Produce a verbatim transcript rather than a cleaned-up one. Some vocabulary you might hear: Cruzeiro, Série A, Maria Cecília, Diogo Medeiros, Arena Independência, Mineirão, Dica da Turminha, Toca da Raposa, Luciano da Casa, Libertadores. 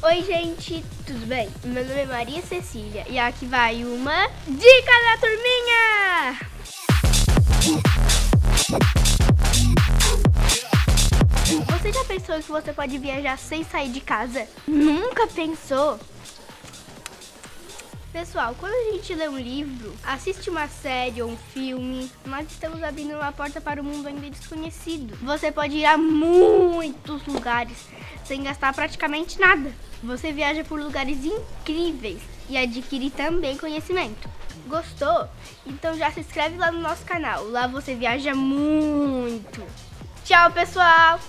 Oi gente, tudo bem? Meu nome é Maria Cecília e aqui vai uma Dica da Turminha! Você já pensou que você pode viajar sem sair de casa? Nunca pensou? Pessoal, quando a gente lê um livro, assiste uma série ou um filme, nós estamos abrindo uma porta para o mundo ainda desconhecido. Você pode ir a muitos lugares sem gastar praticamente nada. Você viaja por lugares incríveis e adquire também conhecimento. Gostou? Então já se inscreve lá no nosso canal, lá você viaja muito. Tchau, pessoal!